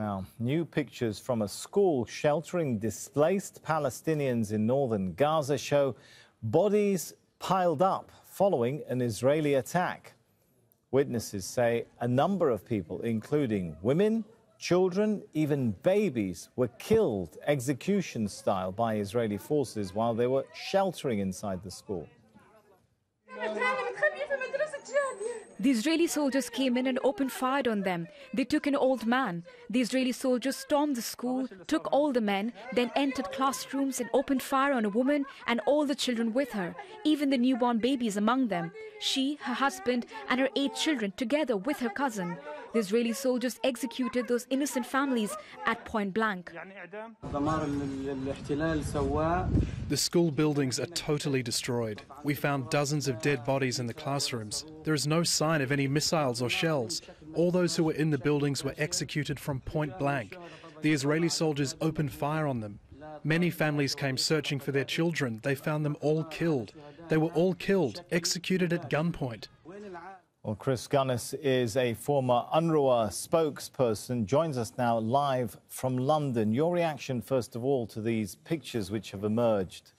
Now, new pictures from a school sheltering displaced Palestinians in northern Gaza show bodies piled up following an Israeli attack. Witnesses say a number of people, including women, children, even babies, were killed execution style by Israeli forces while they were sheltering inside the school. The Israeli soldiers came in and opened fire on them. They took an old man. The Israeli soldiers stormed the school, took all the men, then entered classrooms and opened fire on a woman and all the children with her, even the newborn babies among them. She, her husband, and her 8 children, together with her cousin. The Israeli soldiers executed those innocent families at point blank. The school buildings are totally destroyed. We found dozens of dead bodies in the classrooms. There is no sign of any missiles or shells. All those who were in the buildings were executed from point blank. The Israeli soldiers opened fire on them. Many families came searching for their children. They found them all killed. They were all killed, executed at gunpoint. Well, Chris Gunness is a former UNRWA spokesperson, joins us now live from London. Your reaction, first of all, to these pictures which have emerged?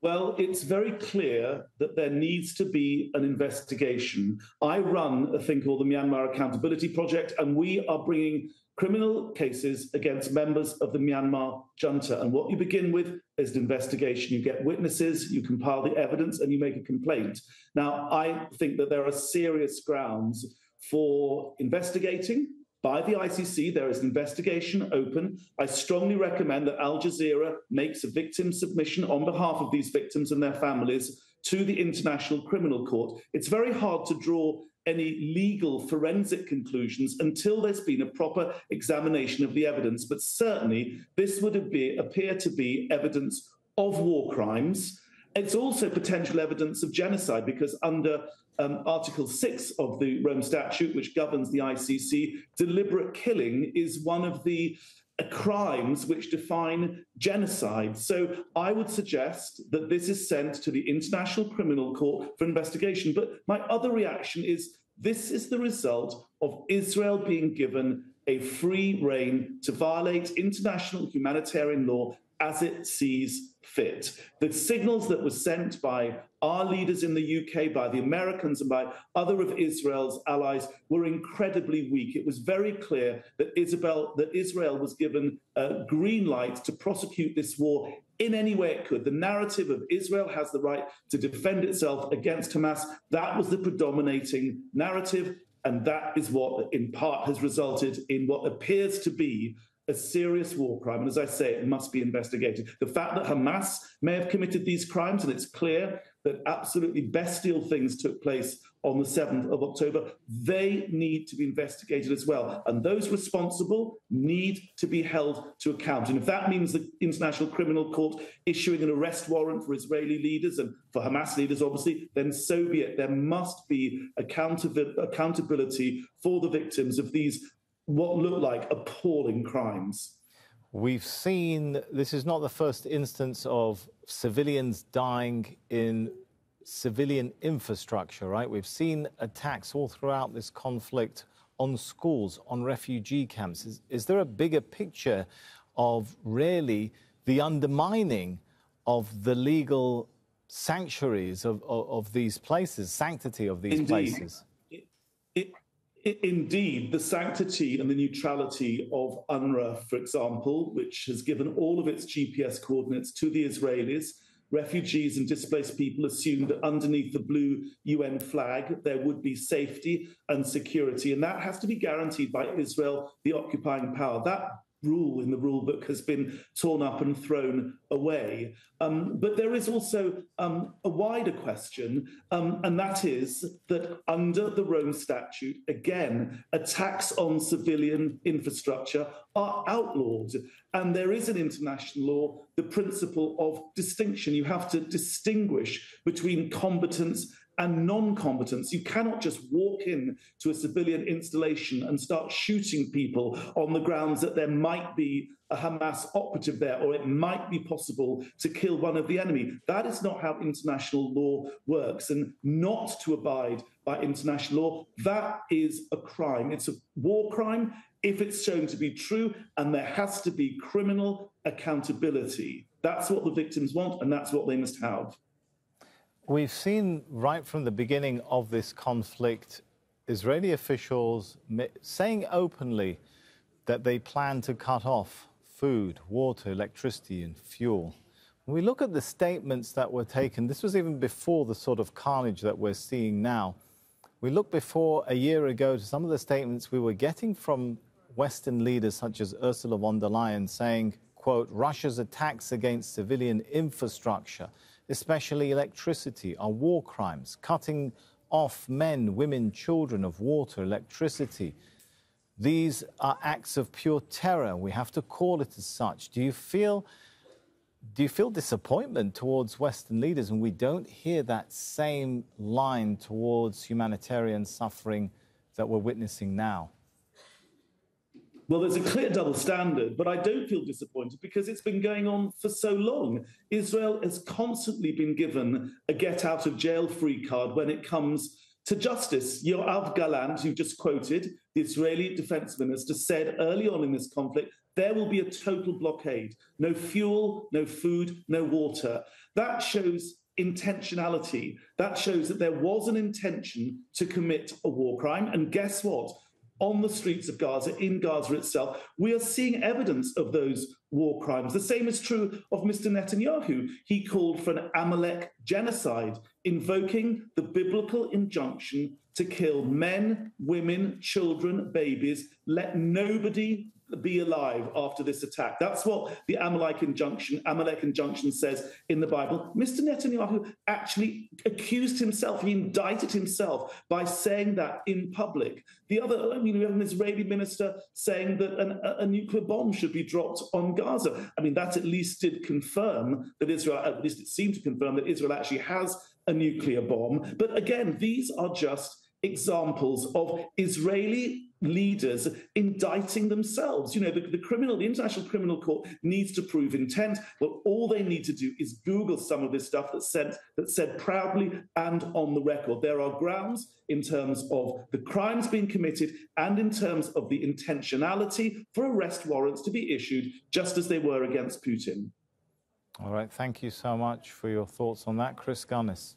Well, it's very clear that there needs to be an investigation. I run a thing called the Myanmar Accountability Project, and we are bringing criminal cases against members of the Myanmar junta. And what you begin with is an investigation. You get witnesses, you compile the evidence, and you make a complaint. Now, I think that there are serious grounds for investigating. By the ICC, there is an investigation open. I strongly recommend that Al Jazeera makes a victim submission on behalf of these victims and their families to the International Criminal Court. It's very hard to draw any legal forensic conclusions until there's been a proper examination of the evidence. But certainly, this would appear to be evidence of war crimes. It's also potential evidence of genocide, because under Article 6 of the Rome Statute, which governs the ICC, deliberate killing is one of the crimes which define genocide. So I would suggest that this is sent to the International Criminal Court for investigation. But my other reaction is this is the result of Israel being given a free rein to violate international humanitarian law as it sees fit. The signals that were sent by our leaders in the UK, by the Americans and by other of Israel's allies were incredibly weak. It was very clear that Israel was given a green light to prosecute this war in any way it could. The narrative of Israel has the right to defend itself against Hamas, that was the predominating narrative, and that is what in part has resulted in what appears to be a serious war crime, and as I say, it must be investigated. The fact that Hamas may have committed these crimes, and it's clear that absolutely bestial things took place on the 7th of October, they need to be investigated as well. And those responsible need to be held to account. And if that means the International Criminal Court issuing an arrest warrant for Israeli leaders and for Hamas leaders, obviously, then so be it. There must be accountability for the victims of these what looked like appalling crimes. We've seen this is not the first instance of civilians dying in civilian infrastructure, right? We've seen attacks all throughout this conflict on schools, on refugee camps. Is there a bigger picture of really the undermining of the legal sanctuaries of these places, sanctity of these places? Indeed, the sanctity and the neutrality of UNRWA, for example, which has given all of its GPS coordinates to the Israelis, refugees and displaced people assumed that underneath the blue UN flag there would be safety and security, and that has to be guaranteed by Israel, the occupying power. That rule in the rule book has been torn up and thrown away. But there is also a wider question, and that is that under the Rome Statute, again, attacks on civilian infrastructure are outlawed. And there is in international law the principle of distinction. You have to distinguish between combatants and non-combatants. You cannot just walk in to a civilian installation and start shooting people on the grounds that there might be a Hamas operative there, or it might be possible to kill one of the enemy. That is not how international law works, and not to abide by international law, that is a crime. It's a war crime if it's shown to be true, and there has to be criminal accountability. That's what the victims want, and that's what they must have. We've seen right from the beginning of this conflict, Israeli officials saying openly that they plan to cut off food, water, electricity and fuel. When we look at the statements that were taken, this was even before the sort of carnage that we're seeing now. We look before a year ago to some of the statements we were getting from Western leaders such as Ursula von der Leyen saying, quote, Russia's attacks against civilian infrastructure, especially electricity, are war crimes, cutting off men, women, children of water, electricity. These are acts of pure terror. We have to call it as such. Do you feel disappointment towards Western leaders when we don't hear that same line towards humanitarian suffering that we're witnessing now? Well, there's a clear double standard, but I don't feel disappointed because it's been going on for so long. Israel has constantly been given a get-out-of-jail-free card when it comes to justice. Yoav Gallant, who just quoted the Israeli defense minister, said early on in this conflict, there will be a total blockade. No fuel, no food, no water. That shows intentionality. That shows that there was an intention to commit a war crime. And guess what? On the streets of Gaza, in Gaza itself, we are seeing evidence of those war crimes. The same is true of Mr. Netanyahu. He called for an Amalek genocide, invoking the biblical injunction to kill men, women, children, babies. Let nobody be alive after this attack. That's what the Amalek injunction says in the Bible. Mr. Netanyahu actually accused himself, he indicted himself by saying that in public. We have an Israeli minister saying that a nuclear bomb should be dropped on Gaza. I mean, that at least did confirm that Israel, at least it seemed to confirm that Israel actually has a nuclear bomb. But again, these are just examples of Israeli leaders indicting themselves. You know, the International Criminal Court needs to prove intent. Well, all they need to do is Google some of this stuff that's said proudly and on the record. There are grounds in terms of the crimes being committed and in terms of the intentionality for arrest warrants to be issued, just as they were against Putin. All right. Thank you so much for your thoughts on that, Chris Gunness.